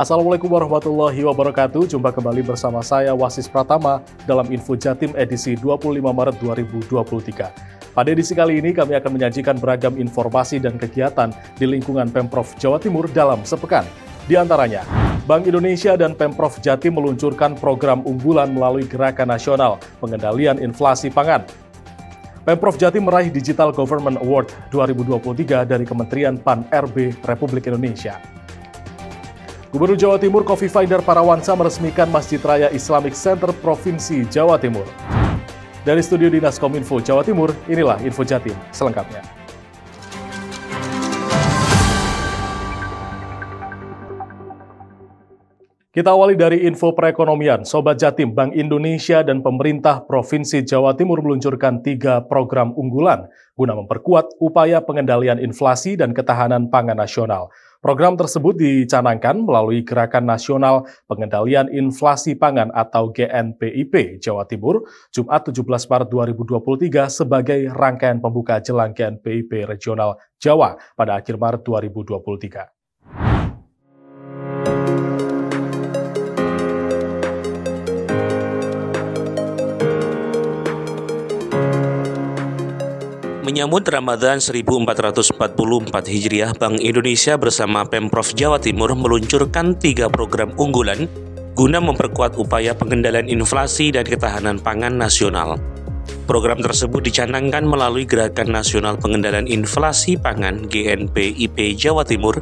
Assalamualaikum warahmatullahi wabarakatuh. Jumpa kembali bersama saya Wasis Pratama dalam Info Jatim edisi 25 Maret 2023. Pada edisi kali ini kami akan menyajikan beragam informasi dan kegiatan di lingkungan Pemprov Jawa Timur dalam sepekan. Di antaranya, Bank Indonesia dan Pemprov Jatim meluncurkan program unggulan melalui Gerakan Nasional Pengendalian Inflasi Pangan. Pemprov Jatim meraih Digital Governement Award 2023 dari Kementerian PAN-RB Republik Indonesia. Gubernur Jawa Timur Khofifah Indar Parawansa meresmikan Masjid Raya Islamic Center Provinsi Jawa Timur. Dari Studio Dinas Kominfo Jawa Timur, inilah Info Jatim selengkapnya. Kita awali dari info perekonomian. Sobat Jatim, Bank Indonesia dan pemerintah Provinsi Jawa Timur meluncurkan 3 program unggulan guna memperkuat upaya pengendalian inflasi dan ketahanan pangan nasional. Program tersebut dicanangkan melalui Gerakan Nasional Pengendalian Inflasi Pangan atau GNPIP Jawa Timur, Jumat 17 Maret 2023 sebagai rangkaian pembuka jelang GNPIP Regional Jawa pada akhir Maret 2023. Menyambut Ramadan 1444 Hijriah, Bank Indonesia bersama Pemprov Jawa Timur meluncurkan 3 program unggulan guna memperkuat upaya pengendalian inflasi dan ketahanan pangan nasional. Program tersebut dicanangkan melalui Gerakan Nasional Pengendalian Inflasi Pangan GNPIP Jawa Timur,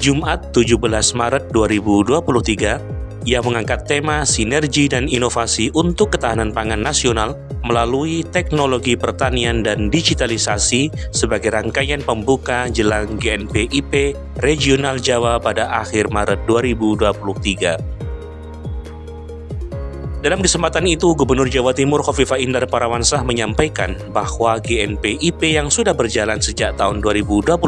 Jumat 17 Maret 2023, yang mengangkat tema Sinergi dan Inovasi untuk Ketahanan Pangan Nasional melalui teknologi pertanian dan digitalisasi sebagai rangkaian pembuka jelang GNPIP Regional Jawa pada akhir Maret 2023. Dalam kesempatan itu, Gubernur Jawa Timur Khofifah Indar Parawansa menyampaikan bahwa GNPIP yang sudah berjalan sejak tahun 2022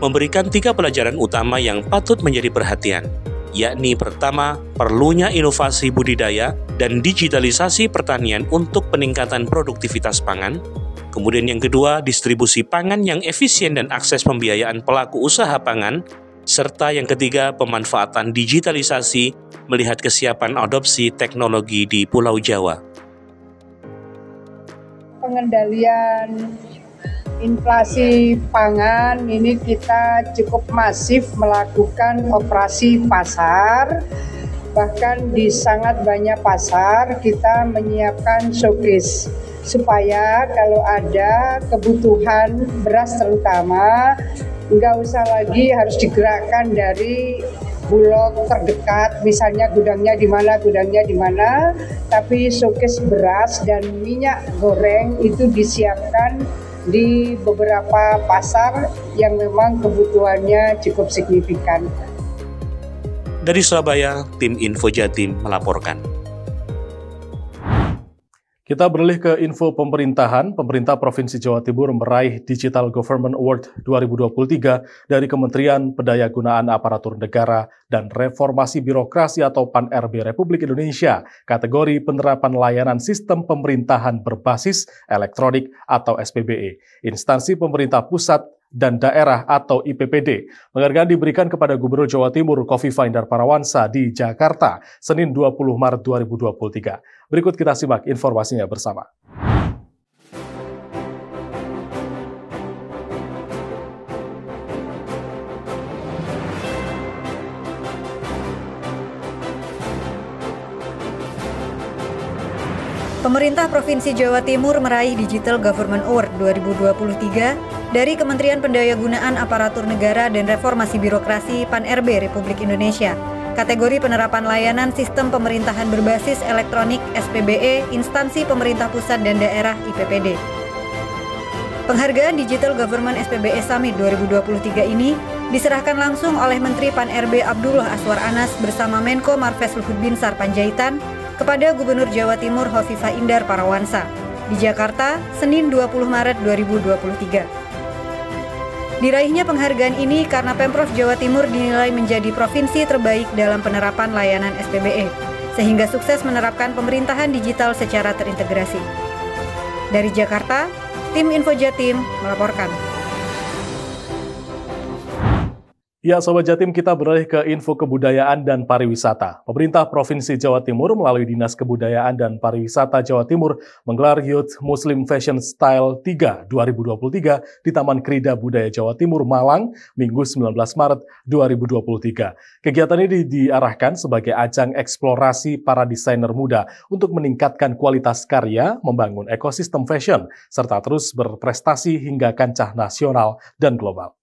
memberikan 3 pelajaran utama yang patut menjadi perhatian, yakni pertama, perlunya inovasi budidaya dan digitalisasi pertanian untuk peningkatan produktivitas pangan. Kemudian yang kedua, distribusi pangan yang efisien dan akses pembiayaan pelaku usaha pangan. Serta yang ketiga, pemanfaatan digitalisasi melihat kesiapan adopsi teknologi di Pulau Jawa. Pengendalian inflasi pangan ini kita cukup masif melakukan operasi pasar, bahkan di sangat banyak pasar kita menyiapkan showcase supaya kalau ada kebutuhan beras terutama nggak usah lagi harus digerakkan dari bulog terdekat, misalnya gudangnya di mana, tapi showcase beras dan minyak goreng itu disiapkan di beberapa pasar yang memang kebutuhannya cukup signifikan. Dari Surabaya, tim Info Jatim melaporkan. Kita beralih ke info pemerintahan. Pemerintah Provinsi Jawa Timur meraih Digital Governement Award 2023 dari Kementerian Pendayagunaan Aparatur Negara dan Reformasi Birokrasi atau PAN-RB Republik Indonesia, kategori penerapan layanan sistem pemerintahan berbasis elektronik atau SPBE, instansi pemerintah pusat dan daerah atau IPPD. Penghargaan diberikan kepada Gubernur Jawa Timur Khofifah Indar Parawansa di Jakarta, Senin 20 Maret 2023. Berikut kita simak informasinya bersama. Pemerintah Provinsi Jawa Timur meraih Digital Government Award 2023 dari Kementerian Pendayagunaan Aparatur Negara dan Reformasi Birokrasi PAN-RB Republik Indonesia, kategori penerapan layanan sistem pemerintahan berbasis elektronik SPBE, instansi pemerintah pusat dan daerah IPPD. Penghargaan Digital Government SPBE Summit 2023 ini diserahkan langsung oleh Menteri PAN-RB Abdullah Azwar Anas bersama Menko Marves Luhut Binsar Panjaitan kepada Gubernur Jawa Timur Khofifah Indar Parawansa di Jakarta, Senin 20 Maret 2023. Diraihnya penghargaan ini karena Pemprov Jawa Timur dinilai menjadi provinsi terbaik dalam penerapan layanan SPBE, sehingga sukses menerapkan pemerintahan digital secara terintegrasi. Dari Jakarta, tim Info Jatim melaporkan. Ya, Sobat Jatim, kita beralih ke info kebudayaan dan pariwisata. Pemerintah Provinsi Jawa Timur melalui Dinas Kebudayaan dan Pariwisata Jawa Timur menggelar Youth Moslem Fashion Style III 2023 di Taman Krida Budaya Jawa Timur, Malang, Minggu 19 Maret 2023. Kegiatan ini diarahkan sebagai ajang eksplorasi para desainer muda untuk meningkatkan kualitas karya, membangun ekosistem fashion, serta terus berprestasi hingga kancah nasional dan global.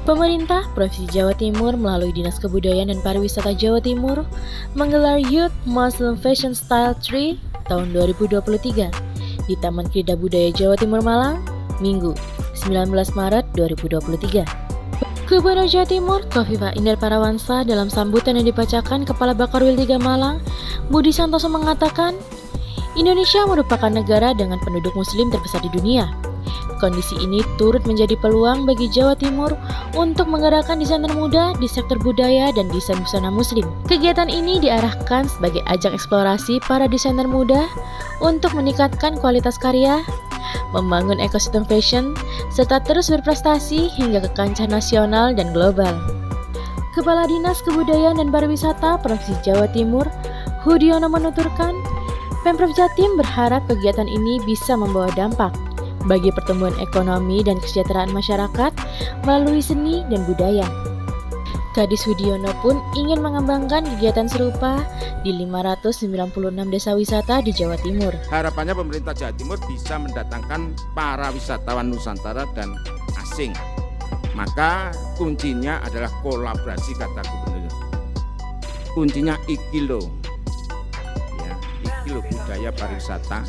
Pemerintah Provinsi Jawa Timur melalui Dinas Kebudayaan dan Pariwisata Jawa Timur menggelar Youth Moslem Fashion Style III tahun 2023 di Taman Krida Budaya Jawa Timur, Malang, Minggu 19 Maret 2023. Gubernur Jawa Timur Khofifah Indar Parawansa dalam sambutan yang dibacakan Kepala Bakorwil 3 Malang, Budi Santoso mengatakan, Indonesia merupakan negara dengan penduduk muslim terbesar di dunia. Kondisi ini turut menjadi peluang bagi Jawa Timur untuk menggerakkan desainer muda di sektor budaya dan desain busana muslim. Kegiatan ini diarahkan sebagai ajang eksplorasi para desainer muda untuk meningkatkan kualitas karya, membangun ekosistem fashion, serta terus berprestasi hingga ke kancah nasional dan global. Kepala Dinas Kebudayaan dan Pariwisata Provinsi Jawa Timur, Hudiono menuturkan, Pemprov Jatim berharap kegiatan ini bisa membawa dampak bagi pertumbuhan ekonomi dan kesejahteraan masyarakat melalui seni dan budaya. Kadis Hudiono pun ingin mengembangkan kegiatan serupa di 596 desa wisata di Jawa Timur. Harapannya pemerintah Jawa Timur bisa mendatangkan para wisatawan Nusantara dan asing. Maka kuncinya adalah kolaborasi, kata Gubernur. Kuncinya ikilo, ya, ikilo budaya pariwisata.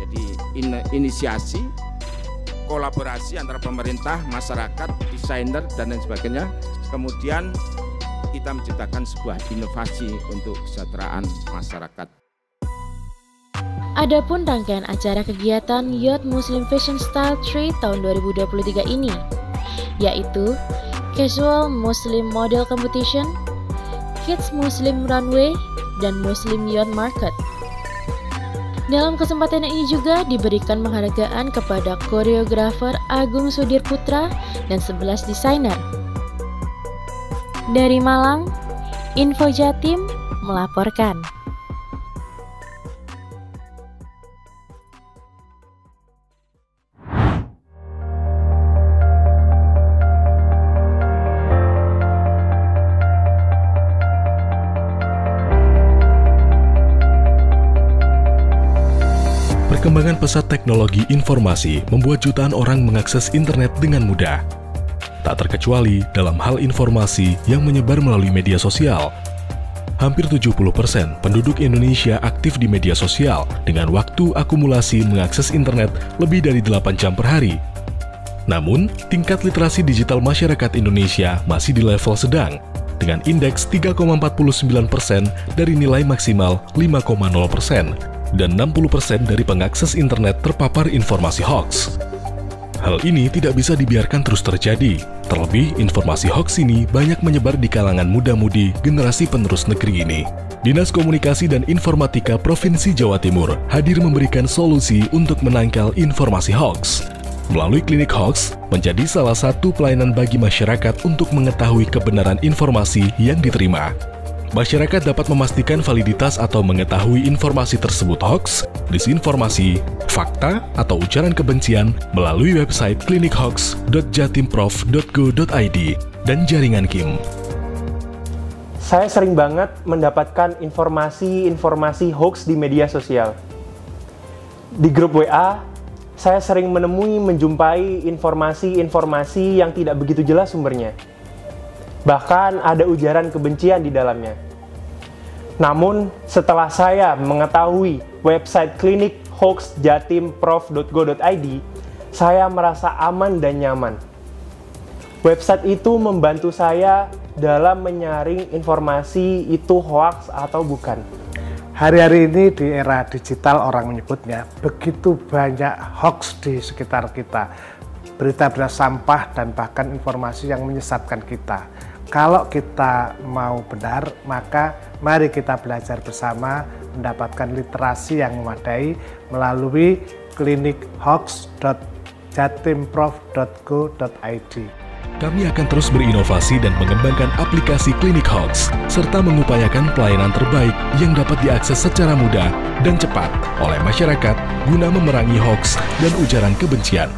Jadi inisiasi kolaborasi antara pemerintah, masyarakat, desainer, dan lain sebagainya. Kemudian kita menciptakan sebuah inovasi untuk kesejahteraan masyarakat. Adapun rangkaian acara kegiatan Youth Muslim Fashion Style III tahun 2023 ini, yaitu Casual Muslim Model Competition, Kids Muslim Runway, dan Muslim Youth Market. Dalam kesempatan ini juga diberikan penghargaan kepada koreografer Agung Sudir Putra dan 11 desainer. Dari Malang, Info Jatim melaporkan. Perkembangan pesat teknologi informasi membuat jutaan orang mengakses internet dengan mudah. Tak terkecuali dalam hal informasi yang menyebar melalui media sosial. Hampir 70% penduduk Indonesia aktif di media sosial dengan waktu akumulasi mengakses internet lebih dari 8 jam per hari. Namun, tingkat literasi digital masyarakat Indonesia masih di level sedang, dengan indeks 3,49% dari nilai maksimal 5,0%. Dan 60% dari pengakses internet terpapar informasi hoax. Hal ini tidak bisa dibiarkan terus terjadi. Terlebih, informasi hoax ini banyak menyebar di kalangan muda-mudi generasi penerus negeri ini. Dinas Komunikasi dan Informatika Provinsi Jawa Timur hadir memberikan solusi untuk menangkal informasi hoax. Melalui klinik hoax, menjadi salah satu pelayanan bagi masyarakat untuk mengetahui kebenaran informasi yang diterima. Masyarakat dapat memastikan validitas atau mengetahui informasi tersebut hoax, disinformasi, fakta, atau ujaran kebencian melalui website klinikhoax.jatimprov.go.id dan jaringan KIM. Saya sering banget mendapatkan informasi hoax di media sosial. Di grup WA, saya sering menjumpai informasi yang tidak begitu jelas sumbernya. Bahkan ada ujaran kebencian di dalamnya. Namun, setelah saya mengetahui website klinikhoax.jatimprov.go.id, saya merasa aman dan nyaman. Website itu membantu saya dalam menyaring informasi itu hoax atau bukan. Hari-hari ini di era digital orang menyebutnya, begitu banyak hoax di sekitar kita. Berita-berita sampah dan bahkan informasi yang menyesatkan kita. Kalau kita mau benar, maka mari kita belajar bersama mendapatkan literasi yang memadai melalui klinikhoax.jatimprov.go.id. Kami akan terus berinovasi dan mengembangkan aplikasi Klinik Hoax, serta mengupayakan pelayanan terbaik yang dapat diakses secara mudah dan cepat oleh masyarakat guna memerangi hoax dan ujaran kebencian.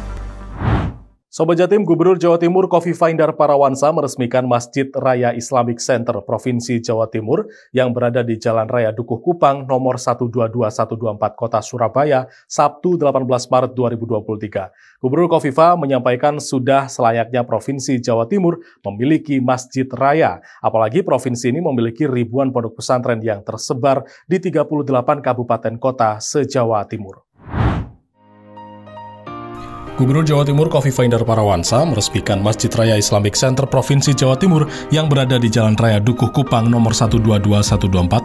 Sobat Jatim, Gubernur Jawa Timur Khofifah Indar Parawansa meresmikan Masjid Raya Islamic Center Provinsi Jawa Timur yang berada di Jalan Raya Dukuh Kupang nomor 122124 Kota Surabaya, Sabtu 18 Maret 2023. Gubernur Khofifah menyampaikan sudah selayaknya Provinsi Jawa Timur memiliki Masjid Raya, apalagi provinsi ini memiliki ribuan pondok pesantren yang tersebar di 38 kabupaten kota se-Jawa Timur. Gubernur Jawa Timur Khofifah Indar Parawansa meresmikan Masjid Raya Islamic Center Provinsi Jawa Timur yang berada di Jalan Raya Dukuh Kupang nomor 122124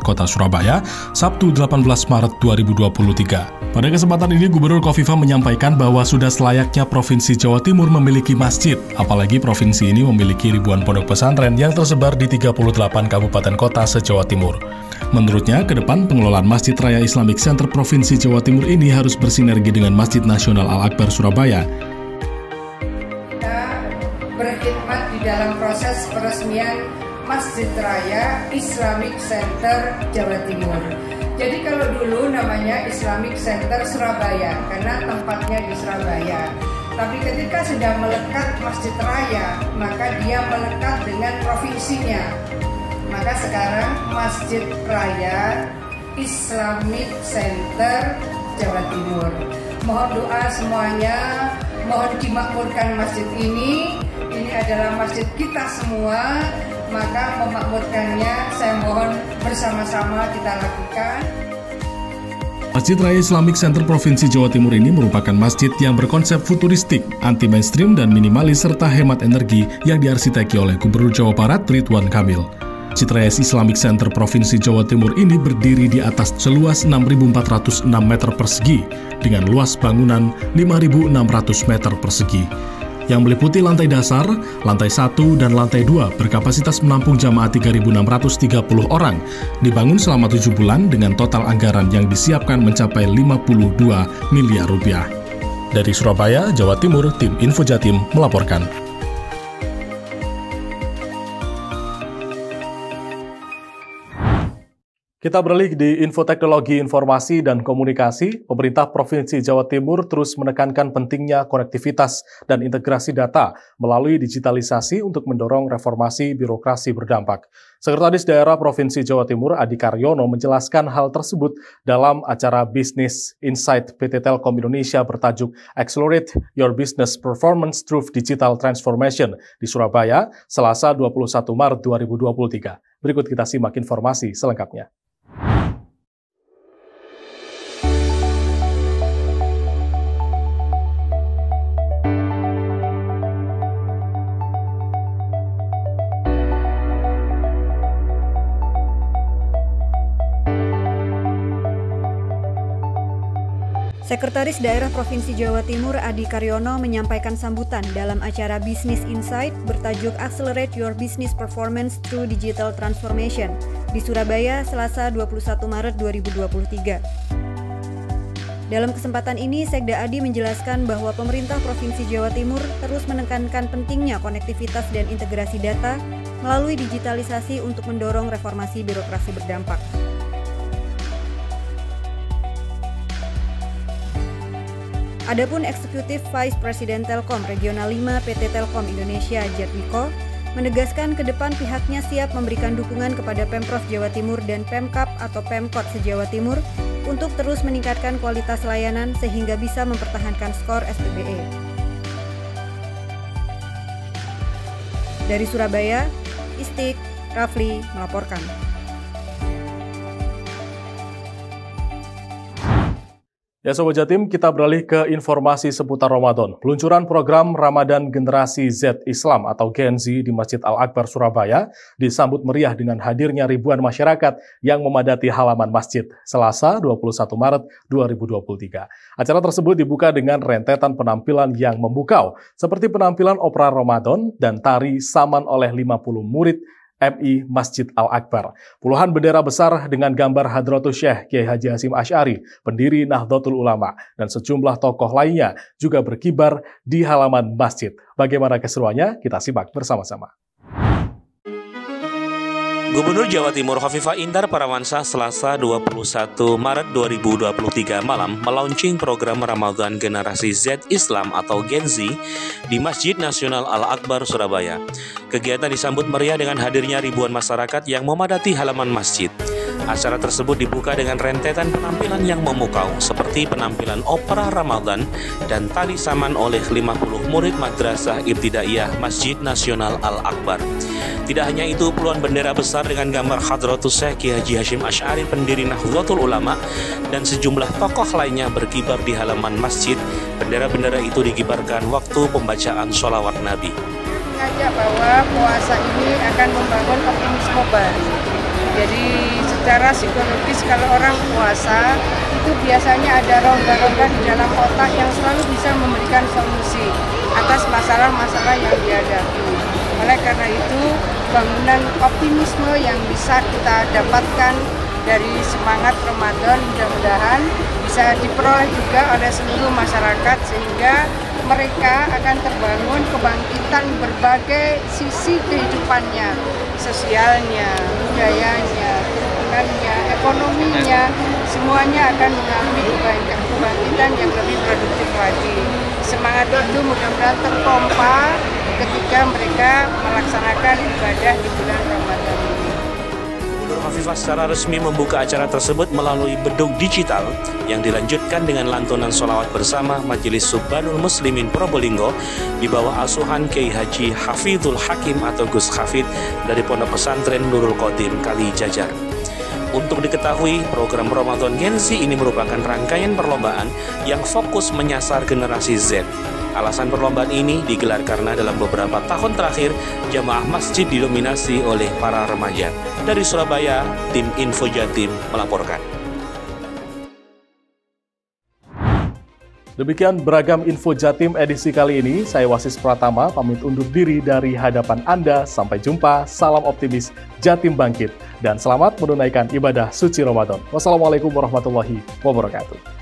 Kota Surabaya, Sabtu 18 Maret 2023. Pada kesempatan ini, Gubernur Khofifah menyampaikan bahwa sudah selayaknya Provinsi Jawa Timur memiliki masjid, apalagi provinsi ini memiliki ribuan pondok pesantren yang tersebar di 38 kabupaten kota se-Jawa Timur. Menurutnya, ke depan pengelolaan Masjid Raya Islamic Center Provinsi Jawa Timur ini harus bersinergi dengan Masjid Nasional Al-Akbar Surabaya. Kita berkhidmat di dalam proses peresmian Masjid Raya Islamic Center Jawa Timur. Jadi kalau dulu namanya Islamic Center Surabaya, karena tempatnya di Surabaya. Tapi ketika sudah melekat Masjid Raya, maka dia melekat dengan provinsinya. Maka sekarang Masjid Raya Islamic Center Jawa Timur. Mohon doa semuanya, mohon dimakmurkan masjid ini. Ini adalah masjid kita semua, maka memakmurkannya saya mohon bersama-sama kita lakukan. Masjid Raya Islamic Center Provinsi Jawa Timur ini merupakan masjid yang berkonsep futuristik, anti-mainstream, dan minimalis serta hemat energi yang diarsiteki oleh Gubernur Jawa Barat Ridwan Kamil. Masjid Raya Islamic Center Provinsi Jawa Timur ini berdiri di atas seluas 6.406 meter persegi dengan luas bangunan 5.600 meter persegi yang meliputi lantai dasar, lantai 1, dan lantai 2 berkapasitas menampung jamaah 3.630 orang, dibangun selama 7 bulan dengan total anggaran yang disiapkan mencapai 52 miliar rupiah. Dari Surabaya, Jawa Timur, Tim Info Jatim melaporkan. Kita beralih di info teknologi informasi dan komunikasi. Pemerintah Provinsi Jawa Timur terus menekankan pentingnya konektivitas dan integrasi data melalui digitalisasi untuk mendorong reformasi birokrasi berdampak. Sekretaris Daerah Provinsi Jawa Timur Adhy Karyono menjelaskan hal tersebut dalam acara Business Insight PT Telkom Indonesia bertajuk Accelerate Your Business Performance Through Digital Transformation di Surabaya, Selasa 21 Maret 2023. Berikut kita simak informasi selengkapnya. Sekretaris Daerah Provinsi Jawa Timur Adhy Karyono menyampaikan sambutan dalam acara Business Insight bertajuk Accelerate Your Business Performance Through Digital Transformation di Surabaya, Selasa 21 Maret 2023. Dalam kesempatan ini, Sekda Adhy menjelaskan bahwa pemerintah Provinsi Jawa Timur terus menekankan pentingnya konektivitas dan integrasi data melalui digitalisasi untuk mendorong reformasi birokrasi berdampak. Adapun Eksekutif Vice President Telkom Regional 5 PT Telkom Indonesia Jatmiko menegaskan ke depan pihaknya siap memberikan dukungan kepada Pemprov Jawa Timur dan Pemkab atau Pemkot se-Jawa Timur untuk terus meningkatkan kualitas layanan sehingga bisa mempertahankan skor SPBE. Dari Surabaya, Istik Rafli melaporkan. Ya Sobat Jatim, kita beralih ke informasi seputar Ramadan. Peluncuran program Ramadan Generasi Z Islam atau Gen Z di Masjid Al-Akbar Surabaya disambut meriah dengan hadirnya ribuan masyarakat yang memadati halaman masjid Selasa 21 Maret 2023. Acara tersebut dibuka dengan rentetan penampilan yang memukau, seperti penampilan opera Ramadan dan tari saman oleh 50 murid MI Masjid Al-Akbar. Puluhan bendera besar dengan gambar Hadratussyekh Kiai Haji Hasyim Asyari, pendiri Nahdlatul Ulama, dan sejumlah tokoh lainnya juga berkibar di halaman masjid. Bagaimana keseruannya? Kita simak bersama-sama. Gubernur Jawa Timur Khofifah Indar Parawansa Selasa 21 Maret 2023 malam melaunching program Ramadan Generasi Z Islam atau Gen Z di Masjid Nasional Al-Akbar, Surabaya. Kegiatan disambut meriah dengan hadirnya ribuan masyarakat yang memadati halaman masjid. Acara tersebut dibuka dengan rentetan penampilan yang memukau seperti penampilan opera Ramadan dan tari saman oleh 50 murid Madrasah Ibtidaiyah Masjid Nasional Al-Akbar. Tidak hanya itu, puluhan bendera besar dengan gambar Hadratussyekh Kiai Haji Hasyim Asyari, pendiri Nahdlatul Ulama, dan sejumlah tokoh lainnya berkibar di halaman masjid. Bendera-bendera itu dikibarkan waktu pembacaan sholawat Nabi. Mengajak bahwa puasa ini akan membangun optimisme baru. Jadi secara psikologis kalau orang puasa itu biasanya ada rongga-rongga di dalam otak yang selalu bisa memberikan solusi atas masalah-masalah yang dihadapi. Oleh karena itu, bangunan optimisme yang bisa kita dapatkan dari semangat Ramadan mudah-mudahan bisa diperoleh juga oleh seluruh masyarakat sehingga mereka akan terbangun kebangkitan berbagai sisi kehidupannya, sosialnya, budayanya, lingkungannya, ekonominya, semuanya akan mengalami kebangkitan yang lebih produktif lagi. Semangat itu mudah-mudahan terpompa ketika mereka melaksanakan ibadah di bulan Ramadan ini. Gubernur Khofifah secara resmi membuka acara tersebut melalui beduk digital yang dilanjutkan dengan lantunan sholawat bersama Majelis Subbanul Muslimin Probolinggo di bawah asuhan Kiai Haji Hafidhul Hakim atau Gus Hafid dari Pondok Pesantren Nurul Qodim Kalijajar. Untuk diketahui, program Ramadan Gen Z ini merupakan rangkaian perlombaan yang fokus menyasar generasi Z. Alasan perlombaan ini digelar karena dalam beberapa tahun terakhir, jamaah masjid didominasi oleh para remaja. Dari Surabaya, tim INFO Jatim melaporkan. Demikian beragam INFO Jatim edisi kali ini. Saya Wasis Pratama, pamit undur diri dari hadapan Anda. Sampai jumpa, salam optimis, Jatim bangkit. Dan selamat menunaikan ibadah suci Ramadan. Wassalamualaikum warahmatullahi wabarakatuh.